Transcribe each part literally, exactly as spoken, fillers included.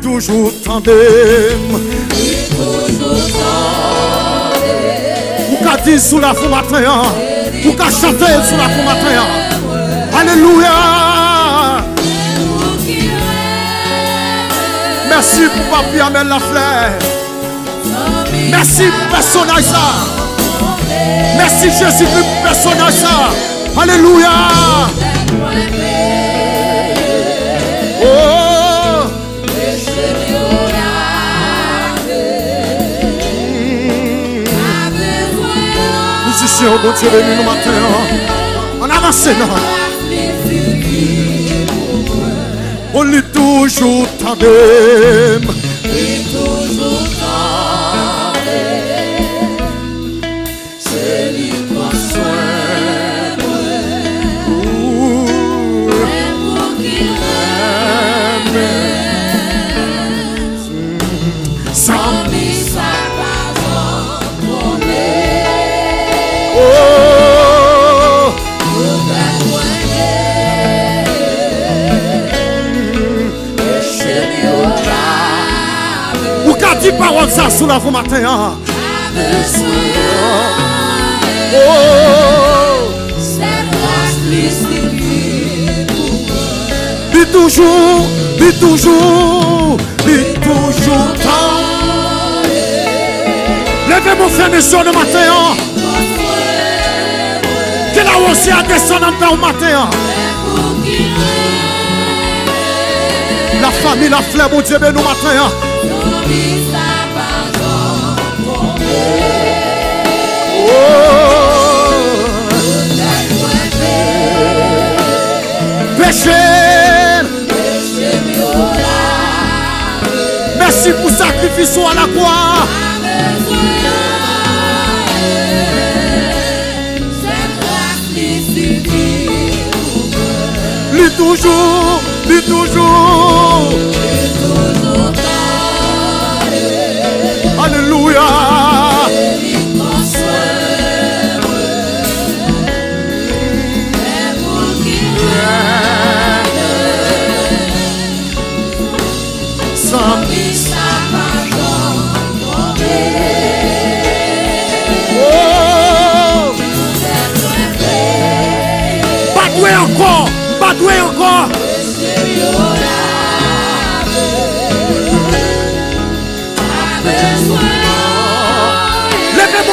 toujours tendez. Oui, toujours tendez. Pour qu'à dire sous la fond matin, pour qu'à chanter sous la fond matin. Alléluia. Merci pour papi Amel Lafleur. Merci pour personnage ça. Merci Jésus pour personnage ça. Alléluia. Oh. Bon Dieu, bénis nous matin. On avance, non? On lui toujours tendait. Lui toujours tendait. C'est lui prend soin. Même pour qu'il m'aime. Sans lui, ça va dans mon âme. Ou qu'a dit parole ça sous la voix matin. Puis toujours, puis toujours, puis toujours tant. Levez mon frère monsieur le matin. Que la voix s'est descendante au matin. La famille, la fleur, mon Dieu, bénis nous matin. Péché. Merci pour sacrifice à la croix. Lui toujours, lui toujours. Alléluia. Levez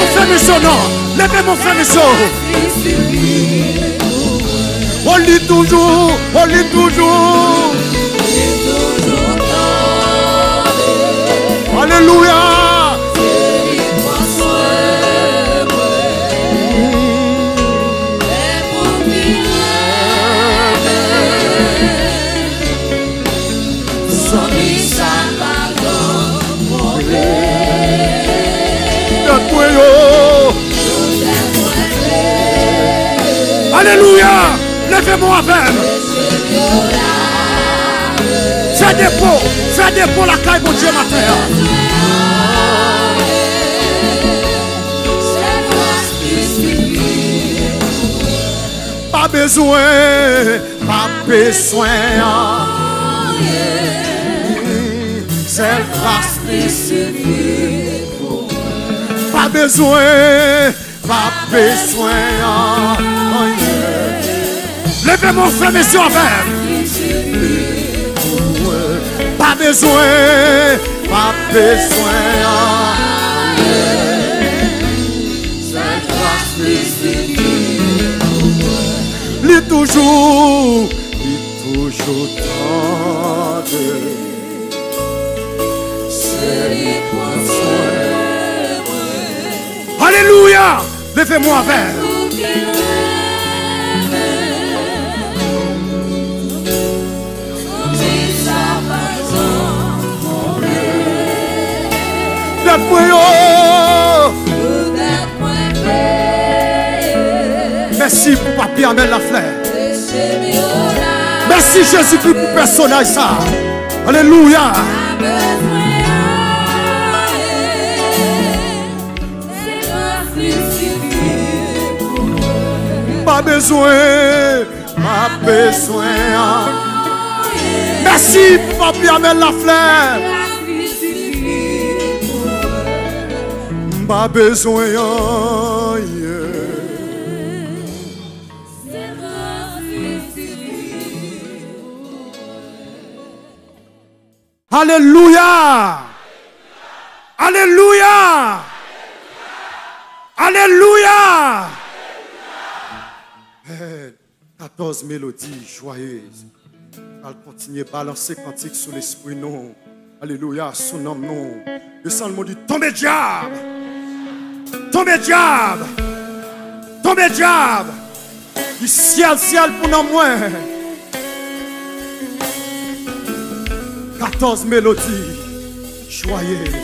mon frère Michel. On lit toujours, on lit toujours. Alléluia. Alléluia, levez-moi avec. Fais dépôt, fais dépôt la caille, mon Dieu, ma terre. Pas besoin, pas besoin. C'est grâce qui suffit pour moi. Pas besoin, pas besoin. Levez mon frère, messieurs, avec. Pas besoin, pas besoin. Lui toujours, lui toujours tendre. C'est lui pour soin. Alléluia, levez-moi avec. Merci pour papi Amel Lafleur. Merci Jésus-Christ pour personnage ça. Alléluia. Pas besoin, pas besoin. Merci, papi, avec la fleur. Pas besoin. Alléluia. Alléluia. Alléluia. quatorze mélodies joyeuses. Elle continue à balancer cantique sous l'esprit, non. Alléluia, sous nom, non. Le sang m'a dit, tombez diable. Tombez diable. Tombez diable. Du ciel, ciel pour nous moins. quatorze mélodies joyeuses.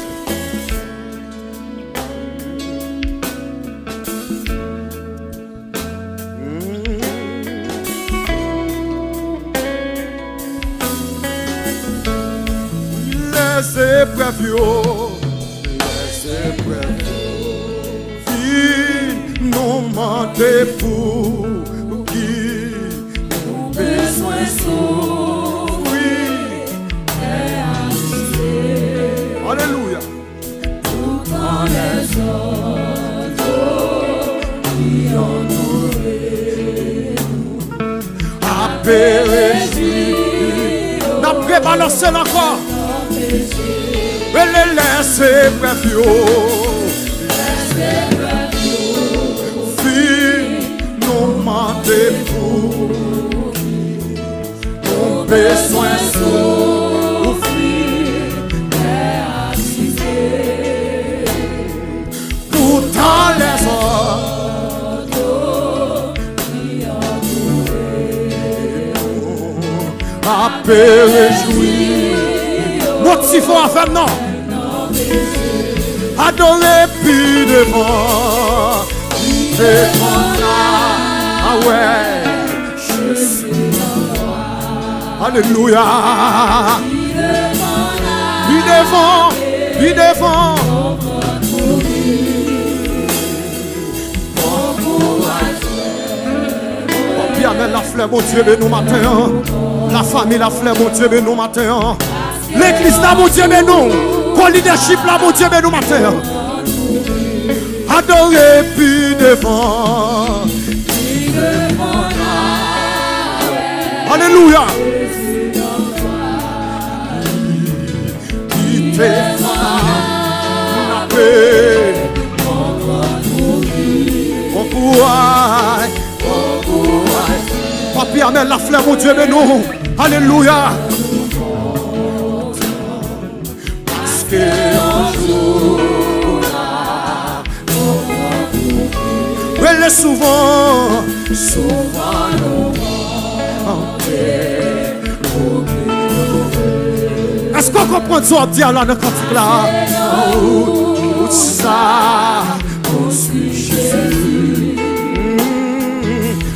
Les épreuves, les épreuves qui nous mentent pour qui nous besoin souffrir et agir. Alléluia. Tout en les autres qui ont nourri à périr. N'a prévalencé encore. Elle laisse prévu, laisse prévu, si nous mentez pour, nos besoins souffrir et assister. Pourtant les autres qui ont trouvé à péréjouir. Notre siphon à faire non. Adorer plus devant, devant là, ah ouais, je suis devant. Alléluia. Plus devant, plus devant. On vient avec la fleur, mon Dieu, mais nous matin. La famille, la fleur, mon Dieu, mais nous matin. L'église là, mon Dieu, mais nous. Qu'on leadership là, mon Dieu, mais nous, ma terre. Adorer plus devant. Alléluia. Qui te fera la paix. On pourra. Papi, amène la fleur, mon Dieu, mais nous. Alléluia. Que un jour là, on va souvent, souvent nous hanter, nous. Est-ce qu'on comprend ce qu'on dit là dans cantique là? En route, tout ça, on suit Jésus.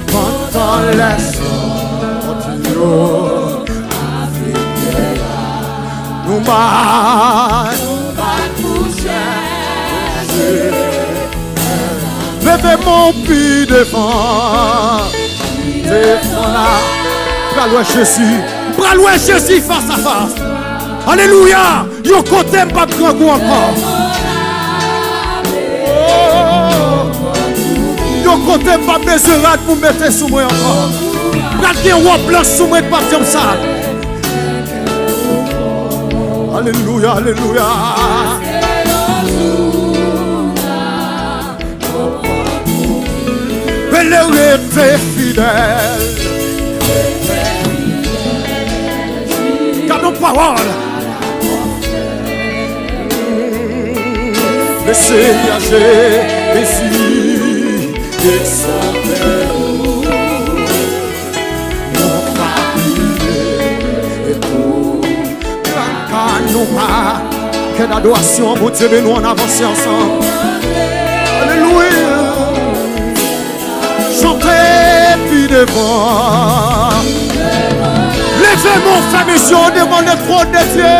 Pendant les sorties. Nous va coucher. Levez mon pied devant. Devant là. Bras loin Jésus. Bras loin Jésus face à face. Alléluia. Yo côté pas de grand goût encore. Yo côté pas de mesurade pour mettre sous moi encore. Bras qui est blanc sous moi pas comme ça. Alléluia, alléluia. Elle était fidèle. Car nos paroles. Le Seigneur Jésus descendait. Quelle adoration, mon Dieu, mais nous on avance ensemble. Alléluia. Chantez puis devant. Levez mon frère, mission devant le trône de Dieu.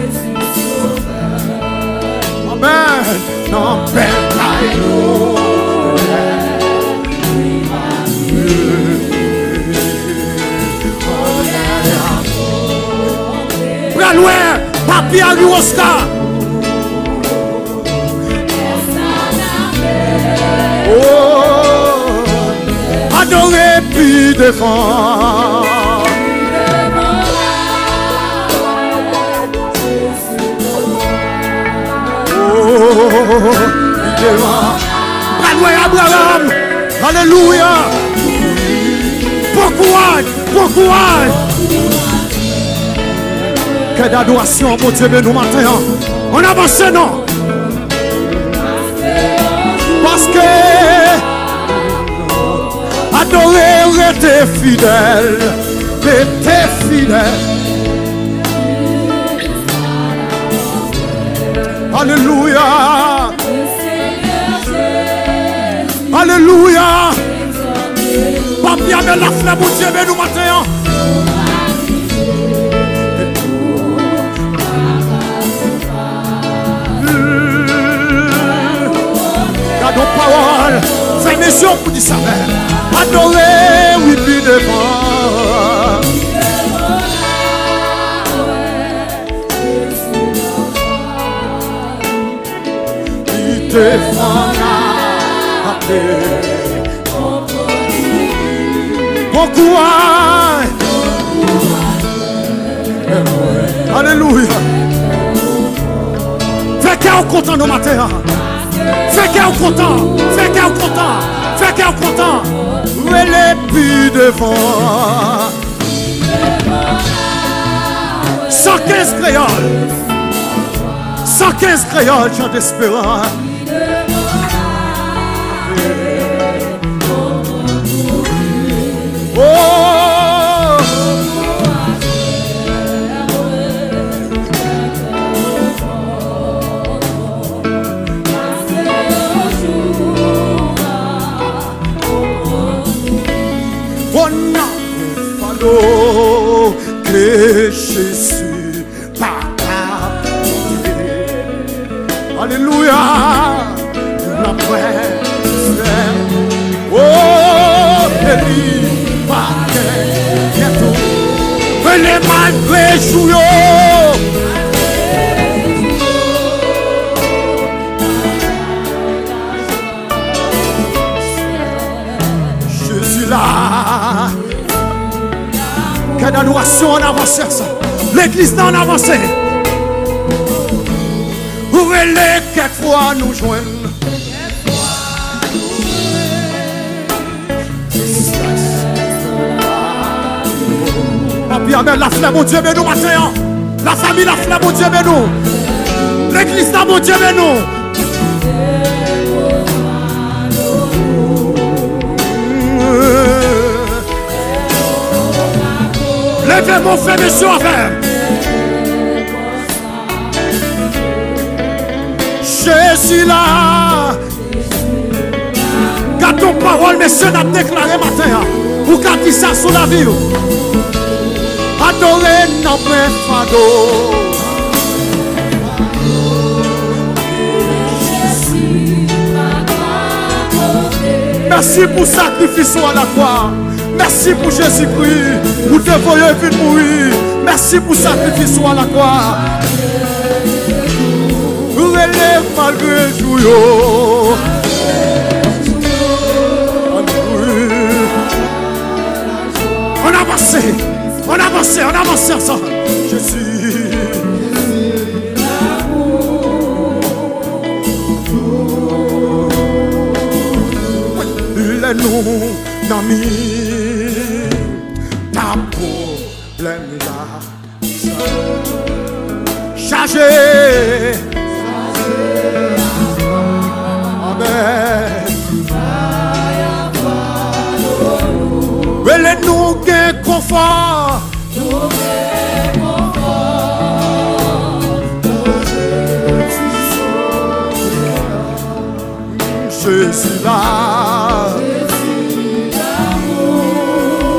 Amen. Non, père. Loin, papi à l'Oscar. Oh, adorer puis défendre. Oh, Bradway Abraham, alléluia. Pourquoi, pourquoi? D'adoration pour Dieu nous matin. On avance non. Parce que adorer était fidèle, était fidèle. Alléluia. Alléluia. Papier de la fleur pour Dieu nous matin. Parole, c'est mission pour dire ça. Adorer, oui, puis devant. Il te fera appeler. Pourquoi? Alléluia. Fais qu'il y ait content nos matins. Fais qu'il est content, fais qu'il est content, fais qu'il est content. Où elle est plus devant. cent quinze créoles, cent quinze créoles, chant d'espérance. Que Jésus parle. Alléluia. La prière. Oh, béni par Dieu. Bientôt. Venez malgré jouer. Je suis là. Quelle adoration en avance, l'église en avance. Où est les quelquefois nous joignent? Papi, amen, la flamme, mon Dieu, mais nous, matin. La famille, la flamme, mon Dieu, mais nous. L'église, mon Dieu, mais nous. Levez mon frère, monsieur, à faire. Jésus là. Quand ton parole, monsieur, n'a déclaré matin. Ou quand il s'en sous la vie. Adorez nos frères, fado. Merci pour le sacrifice à la croix. Merci pour Jésus-Christ, pour te voyer vite mourir. Merci pour sacrifice à la croix. Relève malgré jour. On avance, on avance, on avance ensemble. Jésus. Il est nous, amis. Chargé. Amen. Vélez-nous gain confort. Nous Jésus là, Jésus d'amour.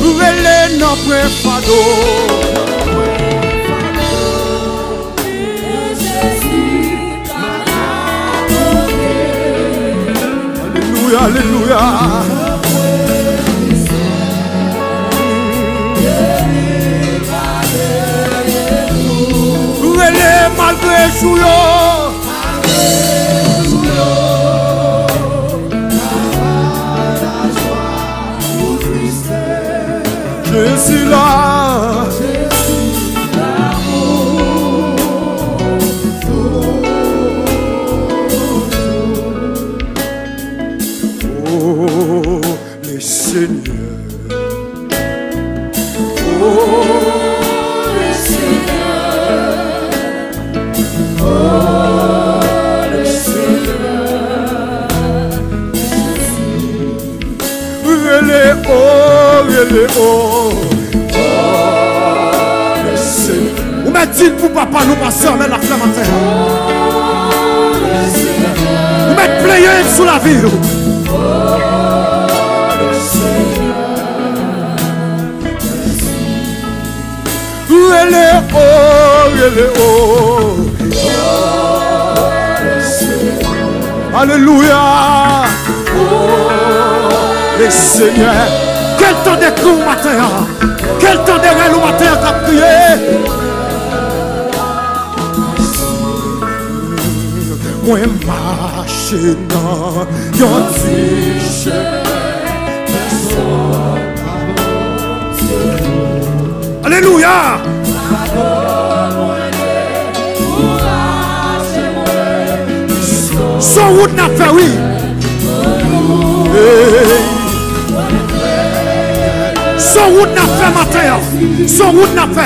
Où elle est notre fado? Alléluia. Où elle est malgré jour, malgré jour, la joie ou tristesse. Je suis là. Oh, le Seigneur. Ou m'a dit pour papa, nous passons, mais la flamme à terre. Oh, le Seigneur. Ou m'a pléé sous la ville. Oh, le Seigneur. Où elle est, oh, elle est, oh. Oh, le Seigneur. Alléluia. Oh, le Seigneur. Quel temps de cri au matin, quel temps de rêve au matin t'as prié. Moi marche dans yon fiche, alléluia. Son route n'a fait oui. Hey. Son route n'a fait ma terre, son route n'a fait.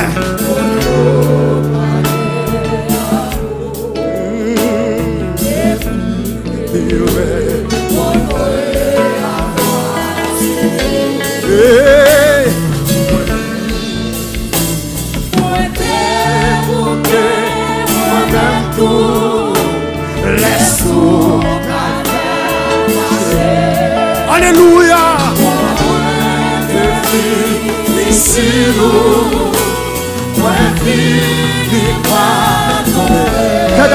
Alléluia. Si nous, moi qui quelle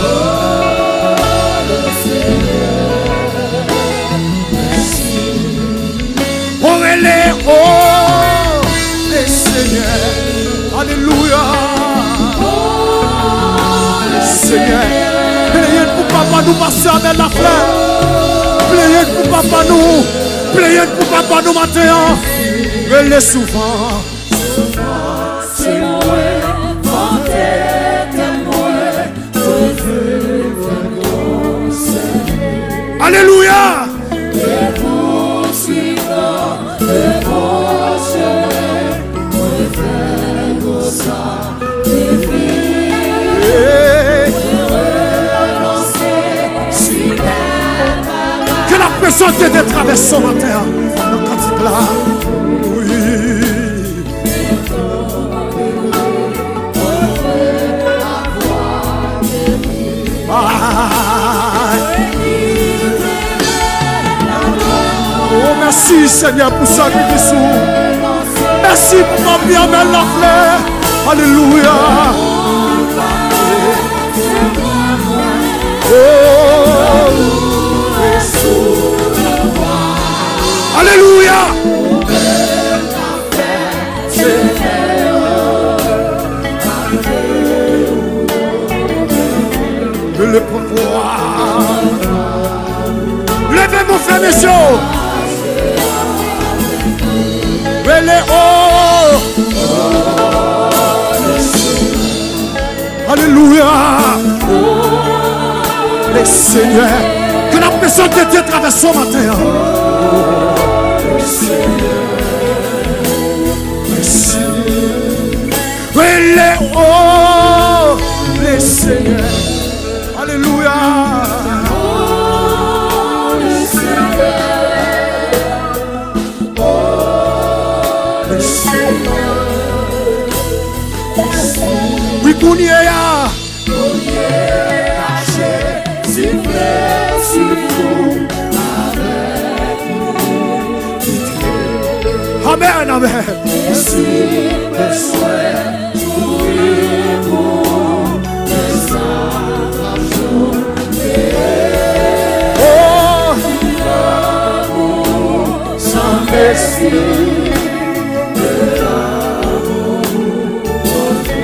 Oh, le Seigneur. Oh, elle est, oh, le Seigneur. Alléluia. Oh, le Seigneur. Priez pour papa nous passer avec la fleur. Priez pour papa nous. Priez pour papa nous maintenant. Elle est souvent. Alléluia. Que la pression te traverse ce matin dans le cantique là. Oui. Oh, merci Seigneur pour ça qui te souffre. Merci pour ton bien belle la fleur. Alléluia. Oh. Alléluia. Le pouvoir. Levez mon frère, messieurs. Elle est haut. Alléluia. Seigneur, que la pression qui était traversée au matin. Oh, le Seigneur. Alléluia. Oh, le Seigneur. Oh, le Seigneur. Oui, pour amen, amen. Merci, merci. Merci de l'amour de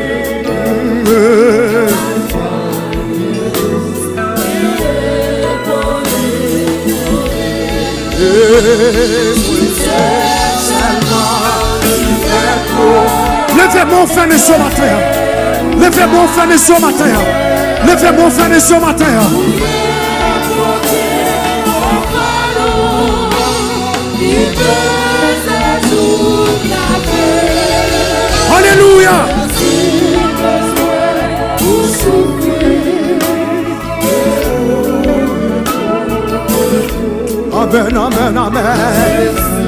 levez-moi enfin les sauts matin. Levez-moi enfin les sauts matin. Levez-moi enfin les sauts matin. Alléluia. Amen, amen, amen.